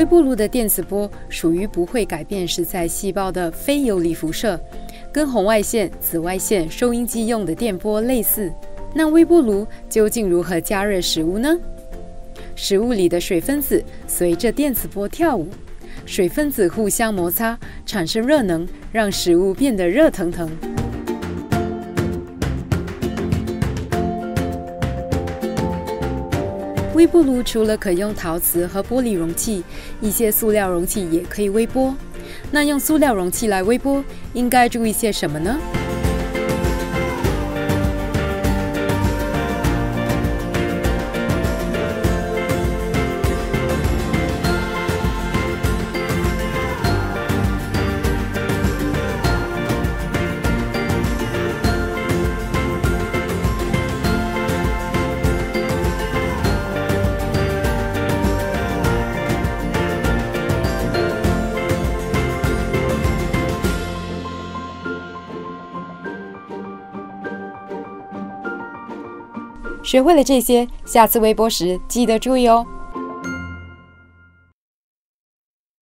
微波炉的电磁波属于不会改变食材细胞的非游离辐射，跟红外线、紫外线收音机用的电波类似。那微波炉究竟如何加热食物呢？食物里的水分子随着电磁波跳舞，水分子互相摩擦，产生热能，让食物变得热腾腾。 微波炉除了可用陶瓷和玻璃容器，一些塑料容器也可以微波。那用塑料容器来微波，应该注意些什么呢？学会了这些，下次微波时记得注意哦。